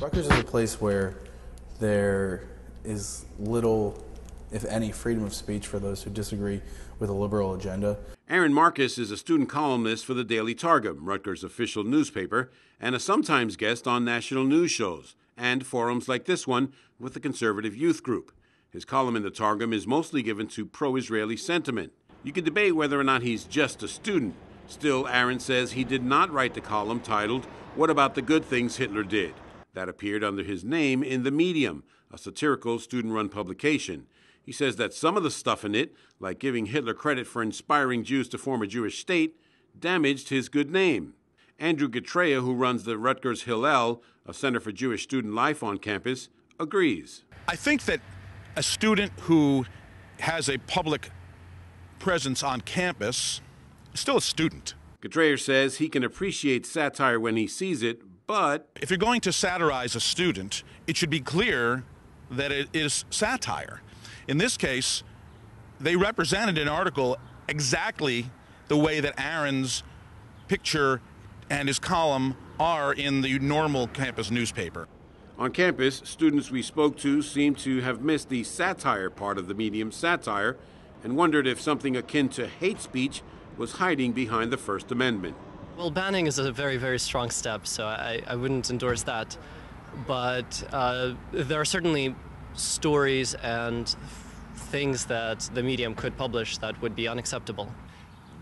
Rutgers is a place where there is little, if any, freedom of speech for those who disagree with a liberal agenda. Aaron Marcus is a student columnist for the Daily Targum, Rutgers' official newspaper, and a sometimes guest on national news shows and forums like this one with the conservative youth group. His column in the Targum is mostly given to pro-Israeli sentiment. You can debate whether or not he's just a student. Still, Aaron says he did not write the column titled, "What About the Good Things Hitler Did?" that appeared under his name in The Medium, a satirical student-run publication. He says that some of the stuff in it, like giving Hitler credit for inspiring Jews to form a Jewish state, damaged his good name. Andrew Gatreya, who runs the Rutgers Hillel, a center for Jewish student life on campus, agrees. I think that a student who has a public presence on campus is still a student. Gatreya says he can appreciate satire when he sees it, but if you're going to satirize a student, it should be clear that it is satire. In this case, they represented an article exactly the way that Aaron's picture and his column are in the normal campus newspaper. On campus, students we spoke to seemed to have missed the satire part of the Medium satire and wondered if something akin to hate speech was hiding behind the First Amendment. Well, banning is a very, very strong step, so I wouldn't endorse that. But there are certainly stories and things that the Medium could publish that would be unacceptable.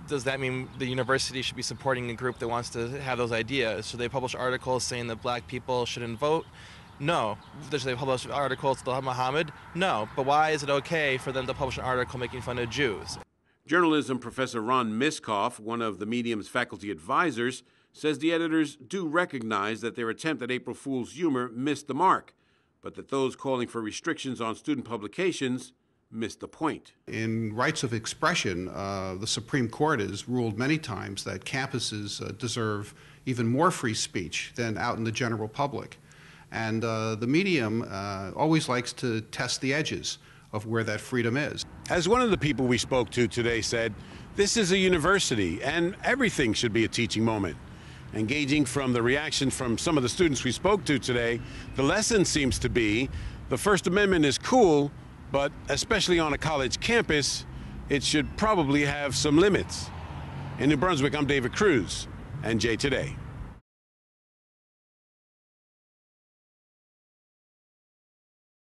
Does that mean the university should be supporting a group that wants to have those ideas? Should they publish articles saying that black people shouldn't vote? No. Should they publish articles about Muhammad? No. But why is it okay for them to publish an article making fun of Jews? Journalism professor Ron Miskoff, one of the Medium's faculty advisors, says the editors do recognize that their attempt at April Fool's humor missed the mark, but that those calling for restrictions on student publications missed the point. In rights of expression, the Supreme Court has ruled many times that campuses deserve even more free speech than out in the general public. And the Medium always likes to test the edges of where that freedom is. As one of the people we spoke to today said, this is a university and everything should be a teaching moment. Engaging from the reaction from some of the students we spoke to today, the lesson seems to be the First Amendment is cool, but especially on a college campus, it should probably have some limits. In New Brunswick, I'm David Cruz, NJ Today.